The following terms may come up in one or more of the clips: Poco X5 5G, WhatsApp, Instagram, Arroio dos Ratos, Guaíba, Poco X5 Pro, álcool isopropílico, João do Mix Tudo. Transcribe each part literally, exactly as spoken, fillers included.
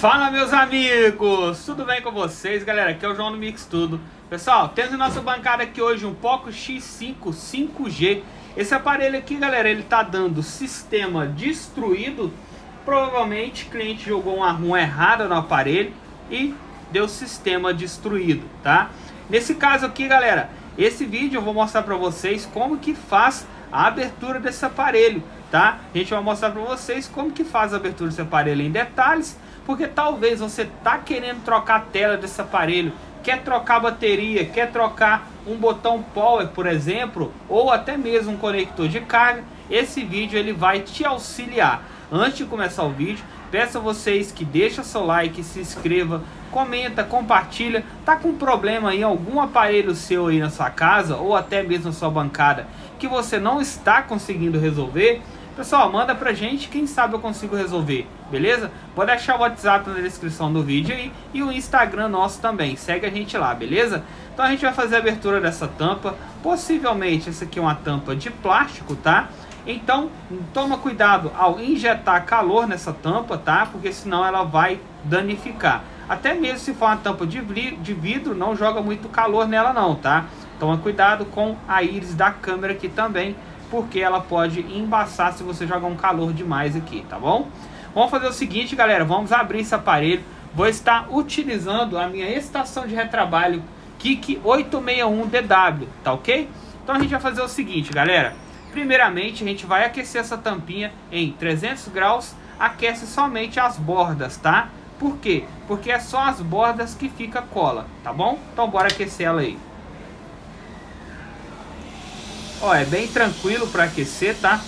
Fala meus amigos, tudo bem com vocês? Galera, aqui é o João do Mix Tudo. Pessoal, temos em nossa bancada aqui hoje um Poco X cinco cinco G. Esse aparelho aqui, galera, ele tá dando sistema destruído. Provavelmente o cliente jogou uma ROM errada no aparelho e deu sistema destruído, tá? Nesse caso aqui, galera, esse vídeo eu vou mostrar pra vocês como que faz a abertura desse aparelho, tá? A gente vai mostrar pra vocês como que faz a abertura desse aparelho em detalhes, porque talvez você tá querendo trocar a tela desse aparelho, quer trocar a bateria, quer trocar um botão power, por exemplo, ou até mesmo um conector de carga. Esse vídeo ele vai te auxiliar. Antes de começar o vídeo, peço a vocês que deixem seu like, se inscreva, comenta, compartilha. Tá com problema em algum aparelho seu aí na sua casa ou até mesmo na sua bancada que você não está conseguindo resolver? Pessoal, manda pra gente, quem sabe eu consigo resolver, beleza? Vou deixar o WhatsApp na descrição do vídeo aí e o Instagram nosso também, segue a gente lá, beleza? Então a gente vai fazer a abertura dessa tampa, possivelmente essa aqui é uma tampa de plástico, tá? Então toma cuidado ao injetar calor nessa tampa, tá? Porque senão ela vai danificar. Até mesmo se for uma tampa de vidro, não joga muito calor nela não, tá? Toma cuidado com a íris da câmera aqui também, porque ela pode embaçar se você jogar um calor demais aqui, tá bom? Vamos fazer o seguinte, galera, vamos abrir esse aparelho. Vou estar utilizando a minha estação de retrabalho Kik oito seis um D W, tá ok? Então a gente vai fazer o seguinte, galera. Primeiramente, a gente vai aquecer essa tampinha em trezentos graus, aquece somente as bordas, tá? Por quê? Porque é só as bordas que fica cola, tá bom? Então bora aquecer ela aí. Ó, é bem tranquilo para aquecer, tá?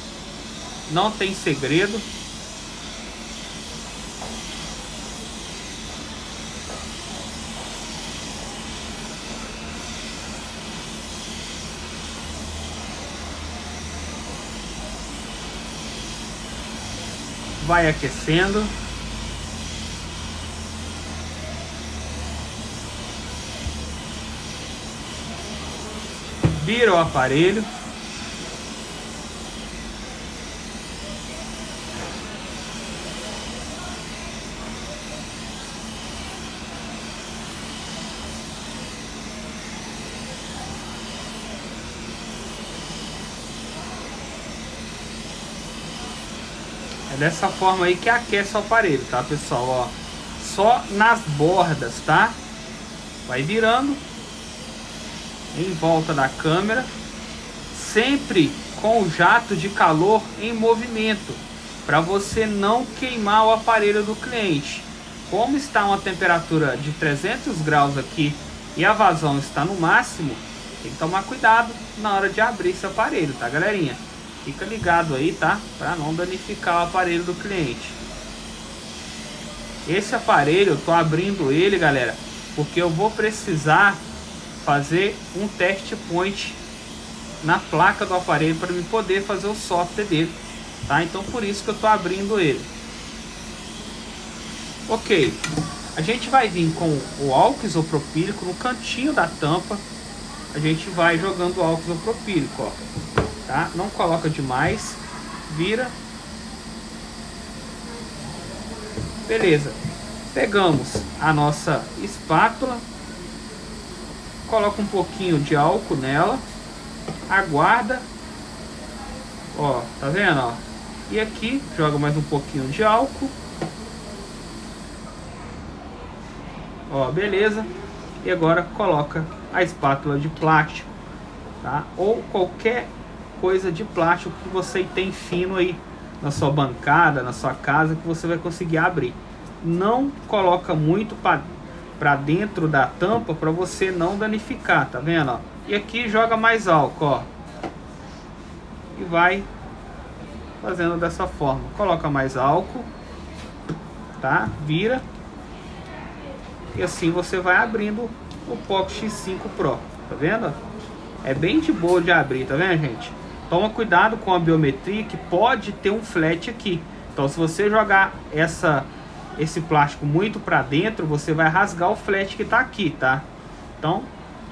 Não tem segredo. Vai aquecendo. Vira o aparelho. É dessa forma aí que aquece o aparelho, tá, pessoal? Ó, só nas bordas, tá? Vai virando em volta da câmera, sempre com o jato de calor em movimento, para você não queimar o aparelho do cliente. Como está uma temperatura de trezentos graus aqui e a vazão está no máximo, tem que tomar cuidado na hora de abrir esse aparelho, tá, galerinha? Fica ligado aí, tá? Para não danificar o aparelho do cliente. Esse aparelho, eu tô abrindo ele, galera, porque eu vou precisar fazer um test point na placa do aparelho para me poder fazer o software dele, tá? Então por isso que eu tô abrindo ele. Ok. A gente vai vir com o álcool isopropílico no cantinho da tampa. A gente vai jogando o álcool isopropílico, ó. Tá? Não coloca demais. Vira. Beleza. Pegamos a nossa espátula. Coloca um pouquinho de álcool nela. Aguarda. Ó, tá vendo? Ó? E aqui, joga mais um pouquinho de álcool. Ó, beleza. E agora coloca a espátula de plástico, tá? Ou qualquer coisa de plástico que você tem fino aí na sua bancada, na sua casa, que você vai conseguir abrir. Não coloca muito para dentro da tampa para você não danificar, tá vendo? Ó? E aqui joga mais álcool, ó. E vai fazendo dessa forma. Coloca mais álcool, tá? Vira. E assim você vai abrindo o Poco X cinco Pro, tá vendo? É bem de boa de abrir, tá vendo, gente? Toma cuidado com a biometria, que pode ter um flat aqui. Então se você jogar essa, esse plástico muito para dentro, você vai rasgar o flat que tá aqui, tá? Então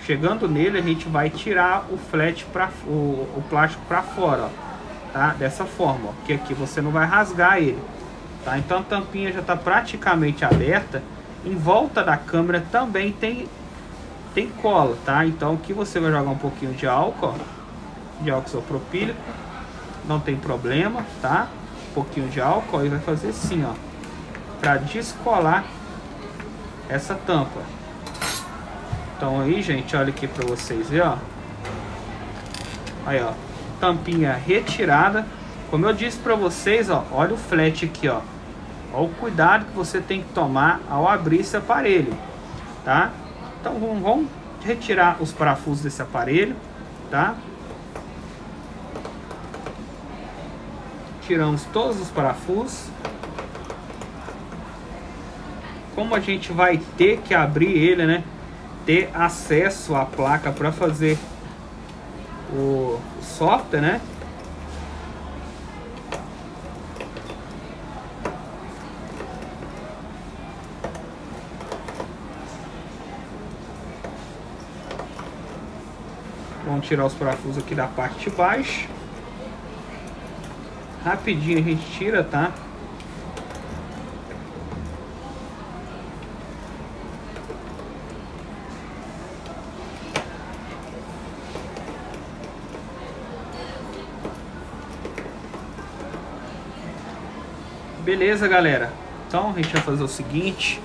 chegando nele, a gente vai tirar o flat, pra, o, o plástico para fora, ó, tá? Dessa forma, ó, que aqui você não vai rasgar ele. Tá? Então a tampinha já está praticamente aberta. Em volta da câmera também tem, tem cola, tá? Então aqui você vai jogar um pouquinho de álcool, ó, de álcool isopropílico, não tem problema, tá? Um pouquinho de álcool e vai fazer assim, ó, para descolar essa tampa. Então aí, gente, olha aqui para vocês ver, ó. Aí, ó, tampinha retirada. Como eu disse para vocês, ó, olha o flat aqui, ó. Olha o cuidado que você tem que tomar ao abrir esse aparelho, tá? Então vamos, vamos retirar os parafusos desse aparelho, tá? Tiramos todos os parafusos. Como a gente vai ter que abrir ele, né? Ter acesso à placa para fazer o software, né? Vamos tirar os parafusos aqui da parte de baixo. Rapidinho a gente tira, tá? Beleza, galera. Então a gente vai fazer o seguinte.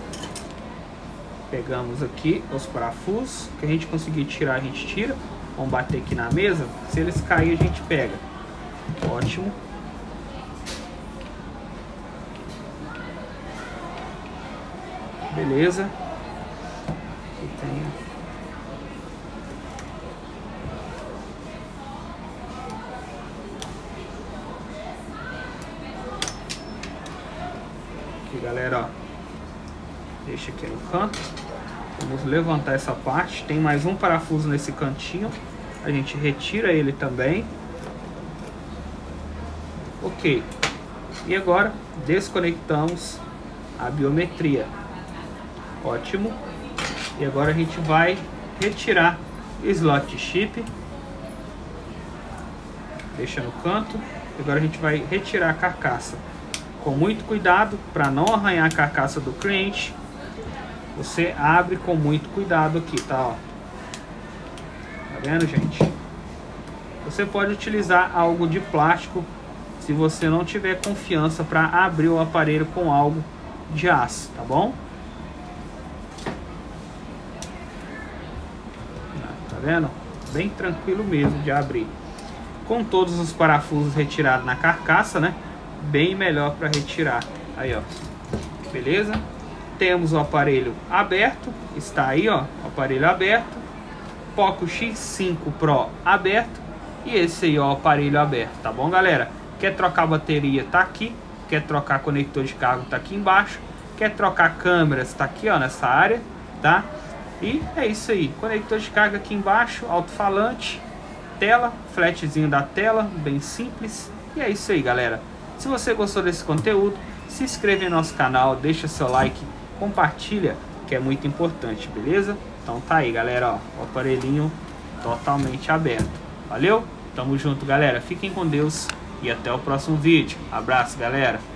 Pegamos aqui os parafusos. Que a gente conseguir tirar, a gente tira. Vamos bater aqui na mesa. Se eles caírem, a gente pega. Ótimo. Beleza. Aqui tem... Aqui, galera, ó. Deixa aqui no canto. Vamos levantar essa parte. Tem mais um parafuso nesse cantinho. A gente retira ele também. Ok. E agora desconectamos a biometria. Ótimo. E agora a gente vai retirar o slot de chip. Deixa no canto. E agora a gente vai retirar a carcaça. Com muito cuidado para não arranhar a carcaça do cliente. Você abre com muito cuidado aqui, tá? Ó. Tá vendo, gente? Você pode utilizar algo de plástico se você não tiver confiança para abrir o aparelho com algo de aço, tá bom? Tá vendo? Bem tranquilo mesmo de abrir. Com todos os parafusos retirados na carcaça, né? Bem melhor para retirar. Aí, ó. Beleza? Temos o aparelho aberto, está aí, ó, o aparelho aberto, Poco X cinco Pro aberto e esse aí, ó, o aparelho aberto, tá bom, galera? Quer trocar a bateria, tá aqui, quer trocar conector de carga, tá aqui embaixo, quer trocar câmeras, tá aqui, ó, nessa área, tá? E é isso aí, conector de carga aqui embaixo, alto-falante, tela, flatzinho da tela, bem simples, e é isso aí, galera. Se você gostou desse conteúdo, se inscreve em nosso canal, deixa seu like, compartilha, que é muito importante, beleza? Então tá aí, galera, ó, o aparelhinho totalmente aberto. Valeu? Tamo junto, galera. Fiquem com Deus e até o próximo vídeo. Abraço, galera.